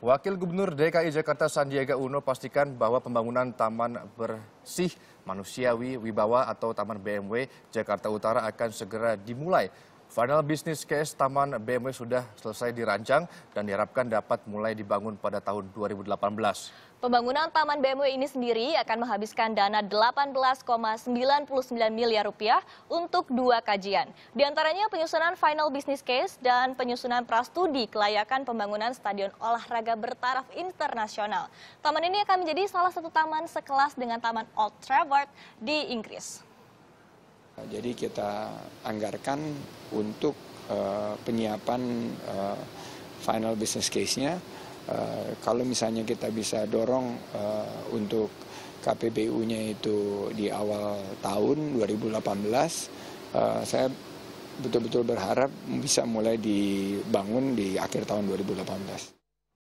Wakil Gubernur DKI Jakarta Sandiaga Uno pastikan bahwa pembangunan Taman Bersih Manusiawi Wibawa atau Taman BMW Jakarta Utara akan segera dimulai. Final business case Taman BMW sudah selesai dirancang dan diharapkan dapat mulai dibangun pada tahun 2018. Pembangunan Taman BMW ini sendiri akan menghabiskan dana 18,99 miliar rupiah untuk dua kajian. Di antaranya penyusunan final business case dan penyusunan prastudi kelayakan pembangunan stadion olahraga bertaraf internasional. Taman ini akan menjadi salah satu taman sekelas dengan Taman Old Trafford di Inggris. Jadi kita anggarkan untuk penyiapan final business case-nya. Kalau misalnya kita bisa dorong untuk KPBU-nya itu di awal tahun 2018, saya betul-betul berharap bisa mulai dibangun di akhir tahun 2018.